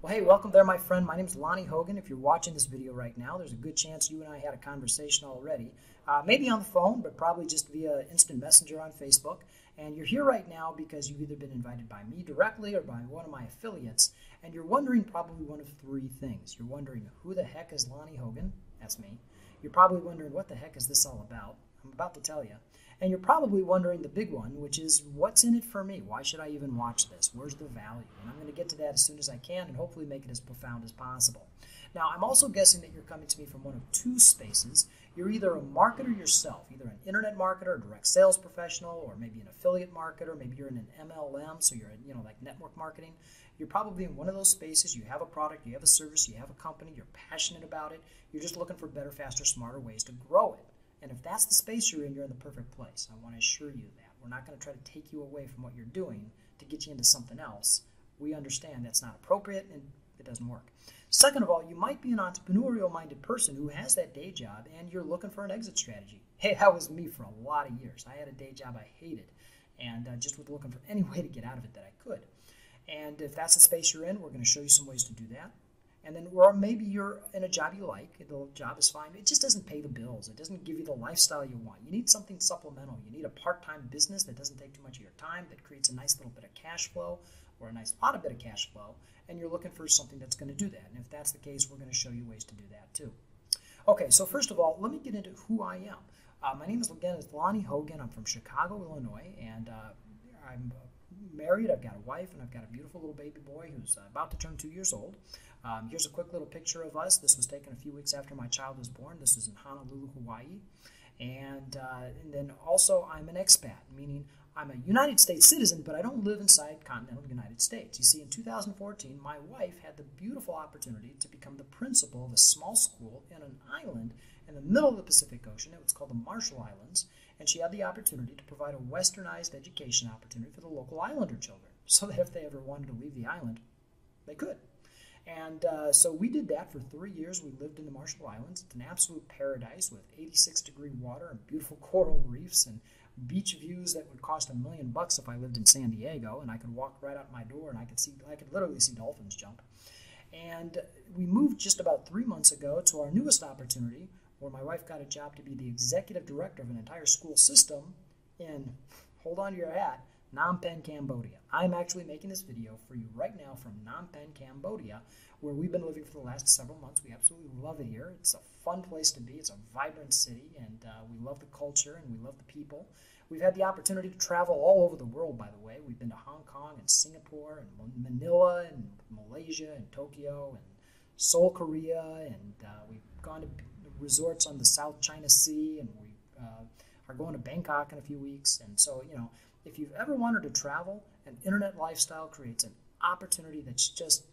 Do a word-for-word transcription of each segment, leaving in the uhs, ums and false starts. Well, hey, welcome there, my friend. My name is Lonny Hogan. If you're watching this video right now, there's a good chance you and I had a conversation already, uh, maybe on the phone, but probably just via instant messenger on Facebook. And you're here right now because you've either been invited by me directly or by one of my affiliates, and you're wondering probably one of three things. You're wondering, who the heck is Lonny Hogan? That's me. You're probably wondering, what the heck is this all about? I'm about to tell you. And you're probably wondering the big one, which is, what's in it for me? Why should I even watch this? Where's the value? And I'm going to get to that as soon as I can and hopefully make it as profound as possible. Now, I'm also guessing that you're coming to me from one of two spaces. You're either a marketer yourself, either an internet marketer, a direct sales professional, or maybe an affiliate marketer. Maybe you're in an M L M, so you're in, you know, like network marketing. You're probably in one of those spaces. You have a product, you have a service, you have a company, you're passionate about it. You're just looking for better, faster, smarter ways to grow it. And if that's the space you're in, you're in the perfect place. I want to assure you that. We're not going to try to take you away from what you're doing to get you into something else. We understand that's not appropriate and it doesn't work. Second of all, you might be an entrepreneurial-minded person who has that day job and you're looking for an exit strategy. Hey, that was me for a lot of years. I had a day job I hated and uh, just was looking for any way to get out of it that I could. And if that's the space you're in, we're going to show you some ways to do that. And then, or maybe you're in a job you like, the job is fine, it just doesn't pay the bills, it doesn't give you the lifestyle you want. You need something supplemental. You need a part-time business that doesn't take too much of your time, that creates a nice little bit of cash flow, or a nice lot of bit of cash flow, and you're looking for something that's going to do that. And if that's the case, we're going to show you ways to do that too. Okay, so first of all, let me get into who I am. Uh, my name is, again, is Lonny Hogan. I'm from Chicago, Illinois, and uh, I'm married. I've got a wife, and I've got a beautiful little baby boy who's uh, about to turn two years old. Um, here's a quick little picture of us. This was taken a few weeks after my child was born. This is in Honolulu, Hawaii. And, uh, and then also I'm an expat, meaning I'm a United States citizen, but I don't live inside continental United States. You see, in two thousand fourteen, my wife had the beautiful opportunity to become the principal of a small school in an island in the middle of the Pacific Ocean. It was called the Marshall Islands, and she had the opportunity to provide a westernized education opportunity for the local islander children, so that if they ever wanted to leave the island, they could. And uh, so we did that for three years. We lived in the Marshall Islands. It's an absolute paradise with eighty-six degree water and beautiful coral reefs and beach views that would cost a million bucks if I lived in San Diego, and I could walk right out my door and I could see, I could literally see dolphins jump. And we moved just about three months ago to our newest opportunity, where my wife got a job to be the executive director of an entire school system in, hold on to your hat, Phnom Penh, Cambodia. I'm actually making this video for you right now from Phnom Penh, Cambodia, where we've been living for the last several months. We absolutely love it here. It's a fun place to be. It's a vibrant city, and uh, we love the culture, and we love the people. We've had the opportunity to travel all over the world, by the way. We've been to Hong Kong and Singapore and Manila and Malaysia and Tokyo and Seoul, Korea, and uh, we've gone to resorts on the South China Sea, and we uh, are going to Bangkok in a few weeks. And so, you know, if you've ever wanted to travel, an internet lifestyle creates an opportunity that's just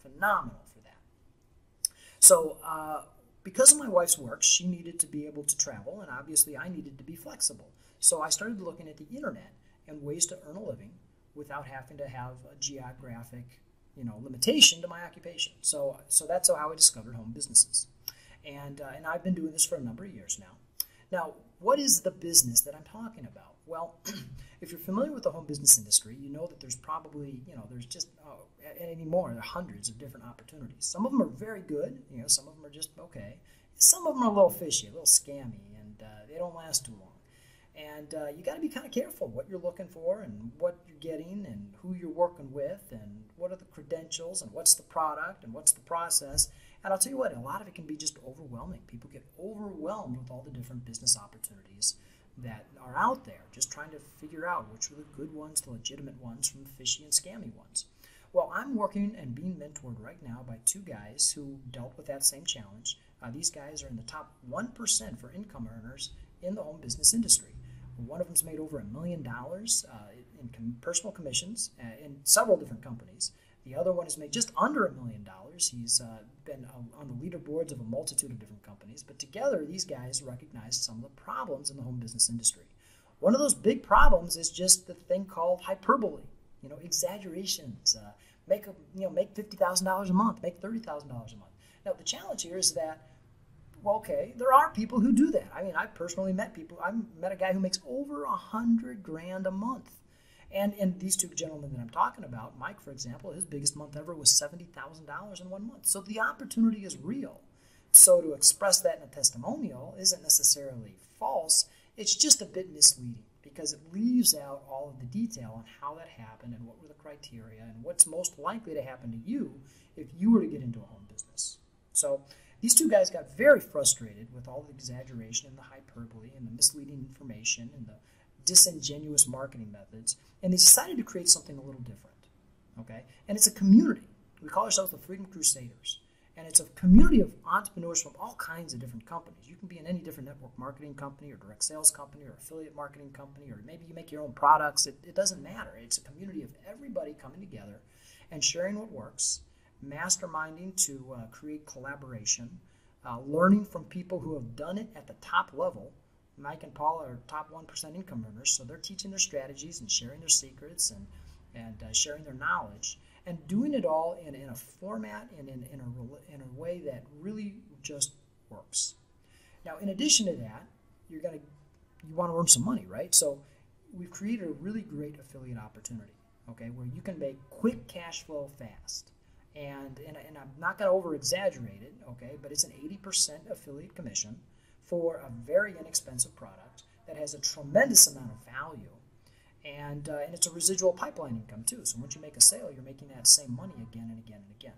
phenomenal for that. So uh, because of my wife's work, she needed to be able to travel, and obviously I needed to be flexible. So I started looking at the internet and ways to earn a living without having to have a geographic, you know, limitation to my occupation. So, so that's how I discovered home businesses. And, uh, and I've been doing this for a number of years now. Now, what is the business that I'm talking about? Well, if you're familiar with the home business industry, you know that there's probably, you know, there's just oh, anymore, there are hundreds of different opportunities. Some of them are very good, you know, some of them are just okay. Some of them are a little fishy, a little scammy, and uh, they don't last too long. And uh, you got to be kind of careful what you're looking for and what you're getting and who you're working with and what are the credentials and what's the product and what's the process. And I'll tell you what, a lot of it can be just overwhelming. People get overwhelmed with all the different business opportunities that are out there, just trying to figure out which are the good ones, the legitimate ones from the fishy and scammy ones. Well, I'm working and being mentored right now by two guys who dealt with that same challenge. Uh, these guys are in the top one percent for income earners in the home business industry. One of them's made over a million dollars uh, in com personal commissions uh, in several different companies. The other one has made just under a million dollars. He's uh, been uh, on the leaderboards of a multitude of different companies. But together, these guys recognize some of the problems in the home business industry. One of those big problems is just the thing called hyperbole, you know, exaggerations. Uh, make a, you know, make fifty thousand dollars a month, make thirty thousand dollars a month. Now, the challenge here is that, well, okay, there are people who do that. I mean, I personally met people. I met a guy who makes over a hundred grand a month. And in these two gentlemen that I'm talking about, Mike, for example, his biggest month ever was seventy thousand dollars in one month. So the opportunity is real. So to express that in a testimonial isn't necessarily false. It's just a bit misleading because it leaves out all of the detail on how that happened and what were the criteria and what's most likely to happen to you if you were to get into a home business. So these two guys got very frustrated with all the exaggeration and the hyperbole and the misleading information and the disingenuous marketing methods, and they decided to create something a little different. Okay? And it's a community. We call ourselves the Freedom Crusaders. And it's a community of entrepreneurs from all kinds of different companies. You can be in any different network marketing company or direct sales company or affiliate marketing company, or maybe you make your own products. It, it doesn't matter. It's a community of everybody coming together and sharing what works, masterminding to uh, create collaboration, uh, learning from people who have done it at the top level. Mike and Paul are top one percent income earners, so they're teaching their strategies and sharing their secrets and, and uh, sharing their knowledge. And doing it all in, in a format and in, in, a, in a way that really just works. Now, in addition to that, you're gonna, you want to earn some money, right? So we've created a really great affiliate opportunity, okay, where you can make quick cash flow fast. And, and, and I'm not going to over-exaggerate it, okay, but it's an eighty percent affiliate commission for a very inexpensive product that has a tremendous amount of value. And, uh, and it's a residual pipeline income too. So once you make a sale, you're making that same money again and again and again.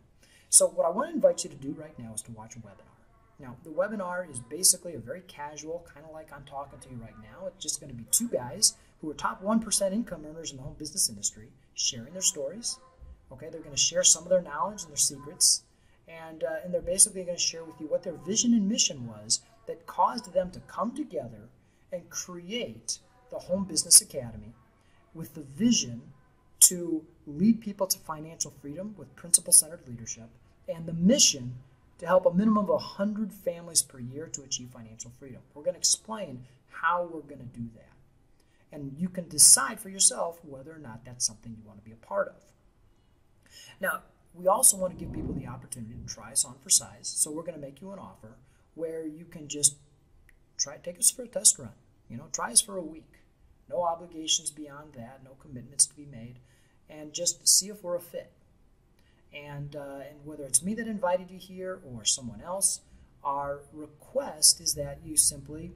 So what I want to invite you to do right now is to watch a webinar. Now, the webinar is basically a very casual, kind of like I'm talking to you right now. It's just going to be two guys who are top one percent income earners in the home business industry sharing their stories. Okay, they're going to share some of their knowledge and their secrets. And, uh, and they're basically going to share with you what their vision and mission was that caused them to come together and create the Home Business Academy, with the vision to lead people to financial freedom with principle-centered leadership, and the mission to help a minimum of one hundred families per year to achieve financial freedom. We're going to explain how we're going to do that. And you can decide for yourself whether or not that's something you want to be a part of. Now, we also want to give people the opportunity to try us on for size, so we're going to make you an offer where you can just try take us for a test run. You know, try us for a week. No obligations beyond that, no commitments to be made, and just see if we're a fit. And, uh, and whether it's me that invited you here or someone else, our request is that you simply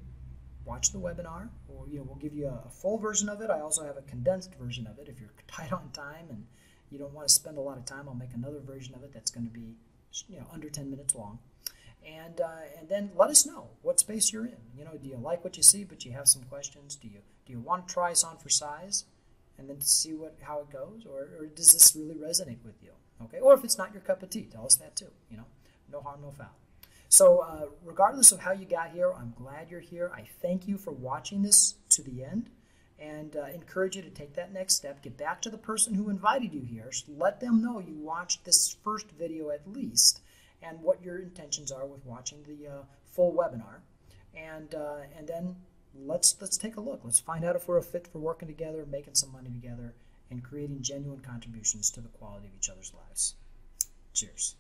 watch the webinar, or you know, we'll give you a, a full version of it. I also have a condensed version of it. If you're tight on time and you don't want to spend a lot of time, I'll make another version of it that's going to be you know, under ten minutes long. And, uh, and then let us know what space you're in. You know, do you like what you see, but you have some questions? Do you, do you want to try us on for size and then to see what, how it goes? Or, or does this really resonate with you? Okay. Or if it's not your cup of tea, tell us that too. You know, no harm, no foul. So uh, regardless of how you got here, I'm glad you're here. I thank you for watching this to the end, and uh, encourage you to take that next step. Get back to the person who invited you here. So let them know you watched this first video at least, and what your intentions are with watching the uh, full webinar, and uh, and then let's let's take a look. Let's find out if we're a fit for working together, making some money together, and creating genuine contributions to the quality of each other's lives. Cheers.